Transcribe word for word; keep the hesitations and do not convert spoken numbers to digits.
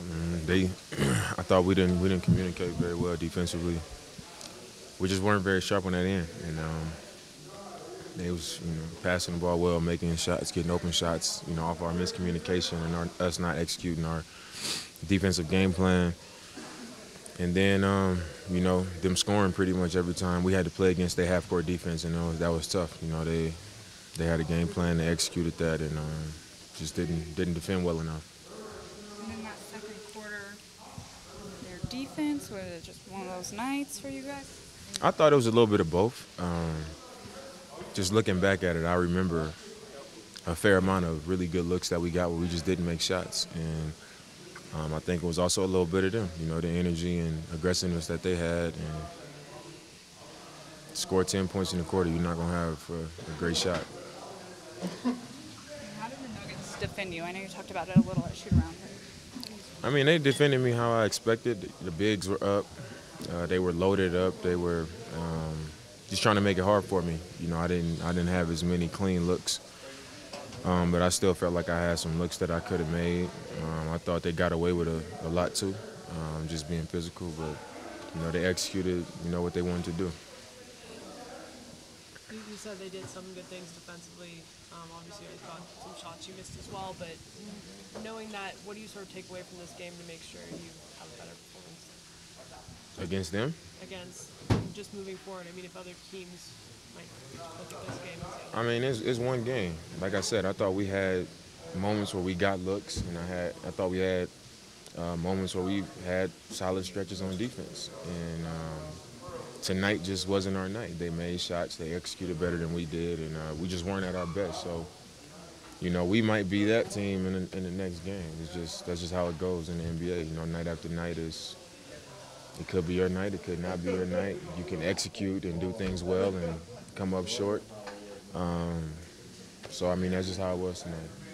Mm, they, I thought we didn't we didn't communicate very well defensively. We just weren't very sharp on that end, and um, they was you know, passing the ball well, making shots, getting open shots. You know, off our miscommunication and our, us not executing our defensive game plan. And then, um, you know, them scoring pretty much every time. We had to play against their half-court defense, and that was, that was tough. You know, they they had a game plan, they executed that, and um, just didn't didn't defend well enough. And in that second quarter, their defense, was it just one of those nights for you guys? I thought it was a little bit of both. Um, just looking back at it, I remember a fair amount of really good looks that we got where we just didn't make shots. And um, I think it was also a little bit of them, you know, the energy and aggressiveness that they had. And score ten points in the quarter, you're not going to have a, a great shot. How did the Nuggets defend you? I know you talked about it a little at shoot-around. I mean, they defended me how I expected. The bigs were up. Uh, they were loaded up. They were um, just trying to make it hard for me. You know, I didn't, I didn't have as many clean looks, um, but I still felt like I had some looks that I could have made. Um, I thought they got away with a, a lot too, um, just being physical. But you know, they executed, you know, what they wanted to do. You said they did some good things defensively. Um, obviously, you got some shots you missed as well. But knowing that, what do you sort of take away from this game to make sure you have a better performance? Against them? Against just moving forward. I mean, if other teams might look at this game. I mean, it's, it's one game. Like I said, I thought we had moments where we got looks, and I had I thought we had uh, moments where we had solid stretches on defense. And um, tonight just wasn't our night. They made shots. They executed better than we did, and uh, we just weren't at our best. So, you know, we might be that team in the, in the next game. It's just that's just how it goes in the N B A. You know, night after night is. It could be your night, it could not be your night. You can execute and do things well and come up short. Um, so, I mean, that's just how it was tonight.